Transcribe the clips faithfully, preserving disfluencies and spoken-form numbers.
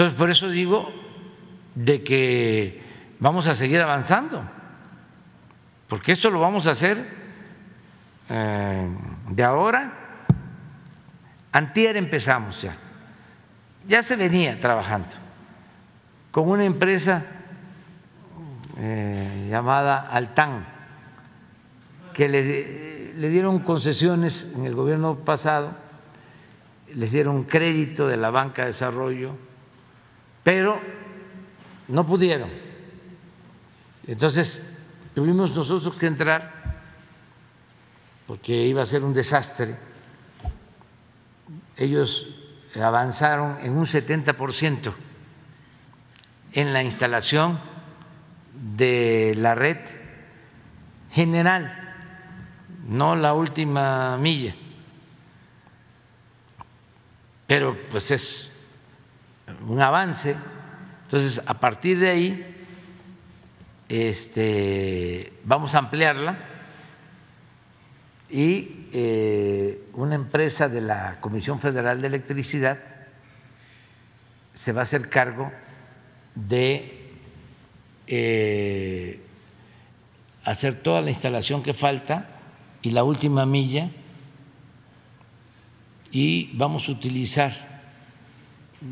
Entonces, por eso digo de que vamos a seguir avanzando, porque esto lo vamos a hacer eh, de ahora. Antier empezamos ya, ya se venía trabajando con una empresa eh, llamada Altán, que le, le dieron concesiones en el gobierno pasado, les dieron crédito de la banca de desarrollo, pero no pudieron. Entonces tuvimos nosotros que entrar porque iba a ser un desastre. Ellos avanzaron en un setenta por ciento en la instalación de la red general, no la última milla, pero pues es un avance. Entonces, a partir de ahí este, vamos a ampliarla, y eh, una empresa de la Comisión Federal de Electricidad se va a hacer cargo de eh, hacer toda la instalación que falta y la última milla, y vamos a utilizar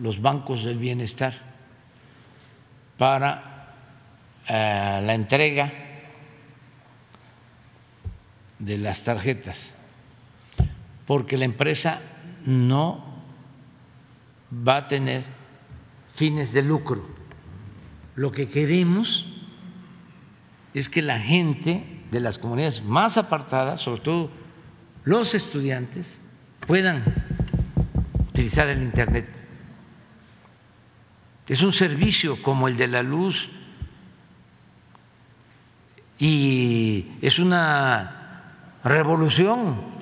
los bancos del bienestar para eh, la entrega de las tarjetas, porque la empresa no va a tener fines de lucro. Lo que queremos es que la gente de las comunidades más apartadas, sobre todo los estudiantes, puedan utilizar el internet. Es un servicio como el de la luz y es una revolución